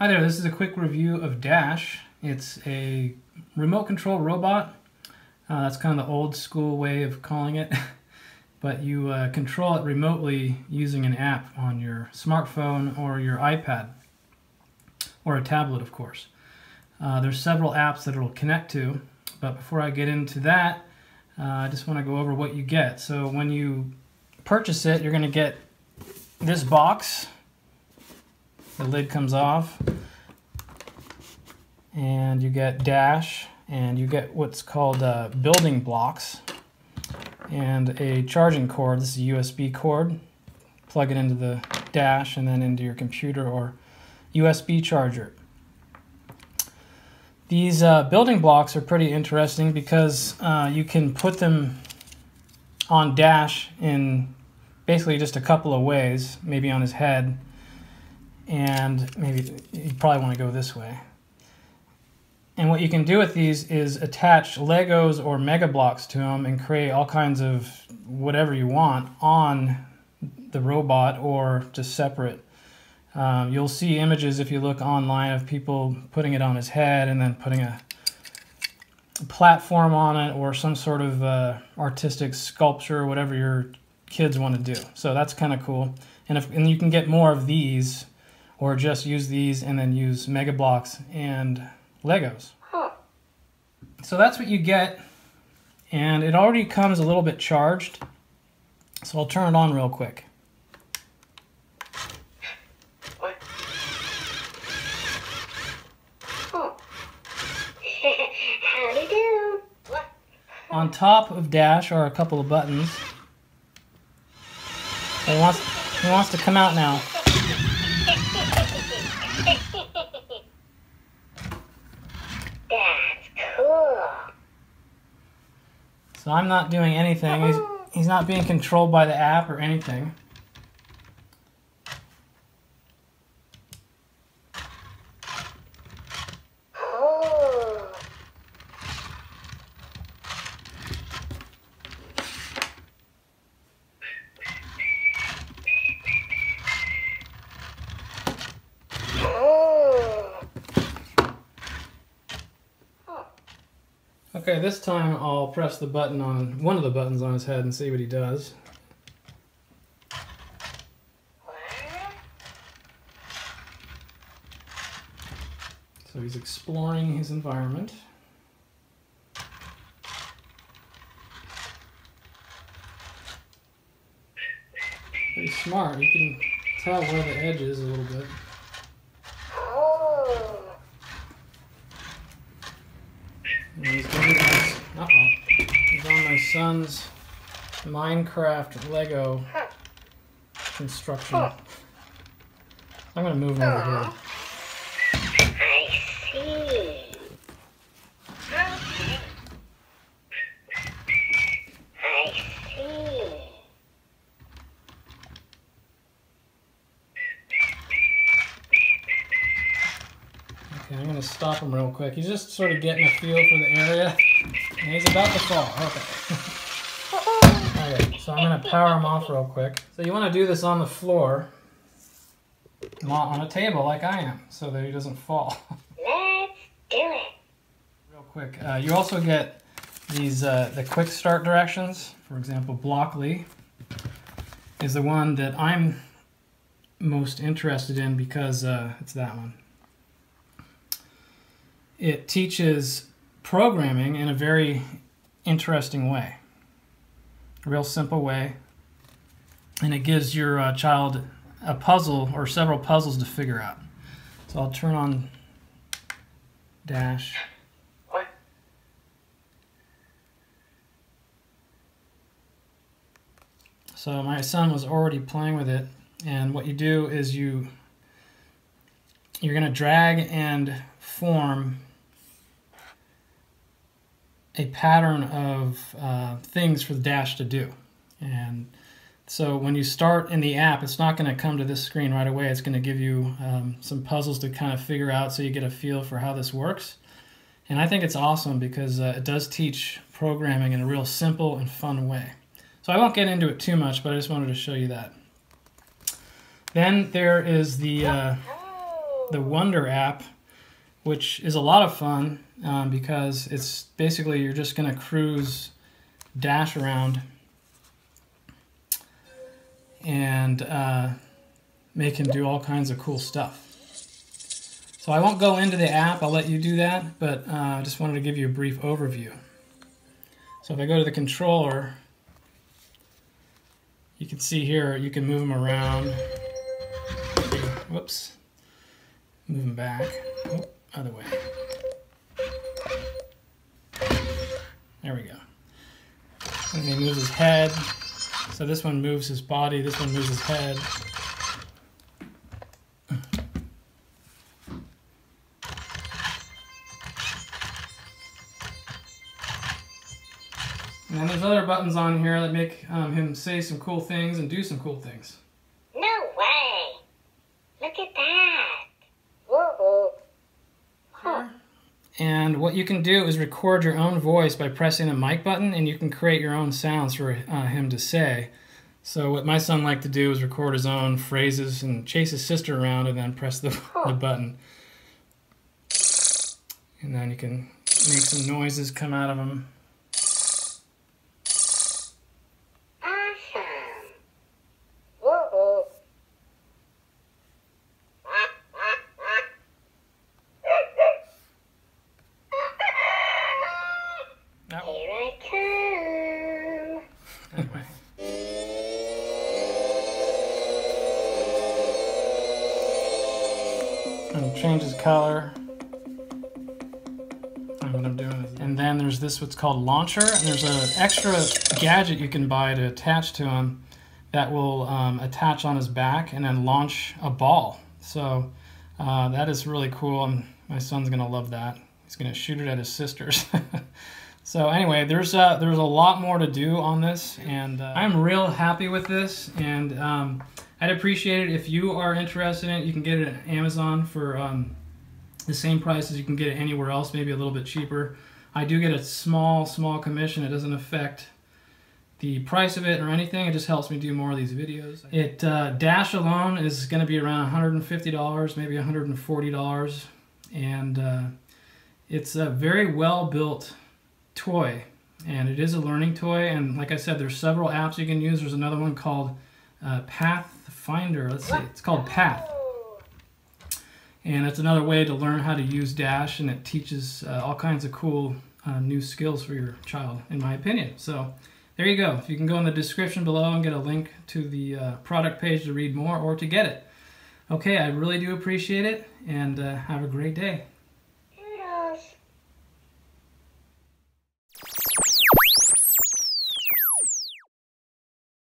Hi there, this is a quick review of Dash. It's a remote control robot. That's kind of the old school way of calling it. But you control it remotely using an app on your smartphone or your iPad. Or a tablet, of course. There's several apps that it'll connect to. But before I get into that, I just want to go over what you get. So when you purchase it, you're going to get this box. The lid comes off and you get Dash and you get what's called building blocks and a charging cord. This is a USB cord. Plug it into the Dash and then into your computer or USB charger. These building blocks are pretty interesting because you can put them on Dash in basically just a couple of ways, maybe on his head. And maybe you probably want to go this way. And what you can do with these is attach Legos or Mega Bloks to them and create all kinds of whatever you want on the robot or just separate. You'll see images if you look online of people putting it on his head and then putting a platform on it or some sort of artistic sculpture, whatever your kids want to do. So that's kind of cool. And you can get more of these. Or just use these and then use Mega Bloks and Legos. So that's what you get, and it already comes a little bit charged, so I'll turn it on real quick. On top of Dash are a couple of buttons. He wants to come out now. That's cool. So I'm not doing anything. He's not being controlled by the app or anything. Oh. Okay, this time I'll press the button on one of the buttons on his head and see what he does. So he's exploring his environment. Pretty smart, you can tell where the edge is a little bit. He's on my son's Minecraft Lego construction. I'm going to move him over here. I see. Okay. I see. Okay, I'm going to stop him real quick. He's just sort of getting a feel for the area. And he's about to fall. Okay. Alright, so I'm going to power him off real quick. So you want to do this on the floor, not on a table like I am, so that he doesn't fall. Let's do it. Real quick, you also get these the quick start directions. For example, Blockly is the one that I'm most interested in because it's that one. It teaches programming in a very interesting way, a real simple way, and it gives your child a puzzle or several puzzles to figure out. So I'll turn on Dash. What? So my son was already playing with it, and what you do is you're going to drag and form a pattern of things for the Dash to do. And so when you start in the app, it's not going to come to this screen right away. It's going to give you some puzzles to kind of figure out so you get a feel for how this works. And I think it's awesome because it does teach programming in a real simple and fun way. So I won't get into it too much, but I just wanted to show you that. Then there is the the Wonder app, which is a lot of fun because it's basically you're just going to cruise Dash around and make him do all kinds of cool stuff. So I won't go into the app, I'll let you do that, but I just wanted to give you a brief overview. So if I go to the controller, you can see here you can move them around. Whoops. Move them back. Oh, other way. There we go. And he moves his head. So this one moves his body, this one moves his head. And then there's other buttons on here that make him say some cool things and do some cool things. No way! Look at that! Whoa! Huh. And what you can do is record your own voice by pressing the mic button, and you can create your own sounds for him to say. So what my son liked to do is record his own phrases and chase his sister around and then press the button. And then you can make some noises come out of him. Changes color. And then there's this what's called launcher, and there's an extra gadget you can buy to attach to him that will attach on his back and then launch a ball. So that is really cool, and my son's gonna love that. He's gonna shoot it at his sisters. So anyway, there's a lot more to do on this, and I'm real happy with this, and I'd appreciate it if you are interested in it. You can get it at Amazon for the same price as you can get it anywhere else, maybe a little bit cheaper. I do get a small commission. It doesn't affect the price of it or anything. It just helps me do more of these videos. It Dash alone is going to be around $150, maybe $140, and it's a very well built toy, and it is a learning toy. And like I said, there's several apps you can use. There's another one called Pathfinder. Let's see, it's called Path, and it's another way to learn how to use Dash, and it teaches all kinds of cool new skills for your child, in my opinion. So there you go. If you can go in the description below and get a link to the product page to read more or to get it. Okay, I really do appreciate it, and have a great day.